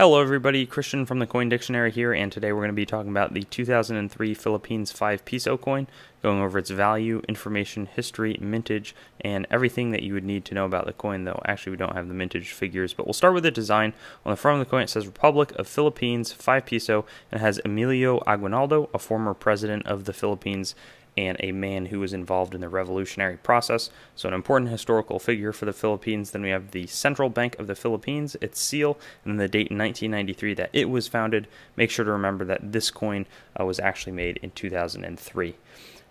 Hello everybody, Christian from the Coin Dictionary here, and today we're going to be talking about the 2003 Philippines 5 Piso coin, going over its value, information, history, mintage, and everything that you would need to know about the coin, though actually we don't have the mintage figures, but we'll start with the design. On the front of the coin it says Republic of Philippines 5 Piso, and it has Emilio Aguinaldo, a former president of the Philippines, and a man who was involved in the revolutionary process, so an important historical figure for the Philippines. Then we have the Central Bank of the Philippines, its seal, and the date in 1993 that it was founded. Make sure to remember that this coin was actually made in 2003.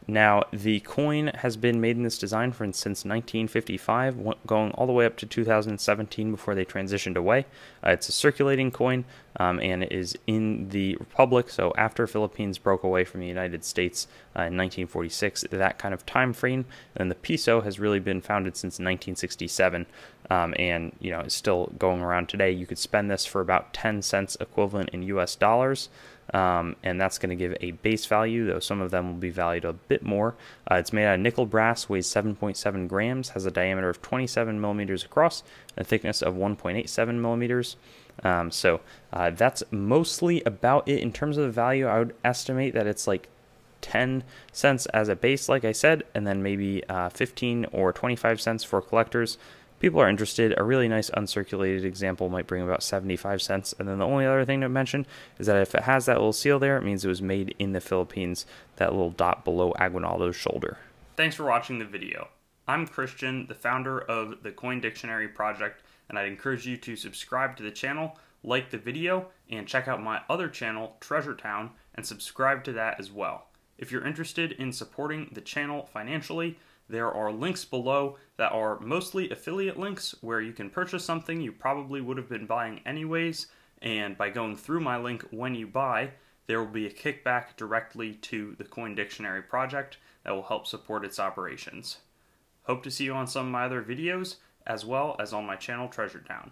Now, the coin has been made in this design since 1955, going all the way up to 2017 before they transitioned away. It's a circulating coin, and it is in the Republic, so after Philippines broke away from the United States in 1946, that kind of time frame. And the Piso has really been founded since 1967, and it's still going around today. You could spend this for about 10 cents equivalent in US dollars. And that's going to give a base value, though some of them will be valued a bit more. It's made out of nickel brass, weighs 7.7 grams, has a diameter of 27 millimeters across, and a thickness of 1.87 millimeters. That's mostly about it. In terms of the value, I would estimate that it's like 10 cents as a base, like I said, and then maybe 15 or 25 cents for collectors. People are interested. A really nice uncirculated example might bring about 75 cents. And then the only other thing to mention is that if it has that little seal there, it means it was made in the Philippines, that little dot below Aguinaldo's shoulder. Thanks for watching the video. I'm Christian, the founder of the Coin Dictionary Project, and I'd encourage you to subscribe to the channel, like the video, and check out my other channel, Treasure Town, and subscribe to that as well. If you're interested in supporting the channel financially, there are links below that are mostly affiliate links where you can purchase something you probably would have been buying anyways, and by going through my link when you buy, there will be a kickback directly to the Coin Dictionary Project that will help support its operations. Hope to see you on some of my other videos, as well as on my channel Treasure Town.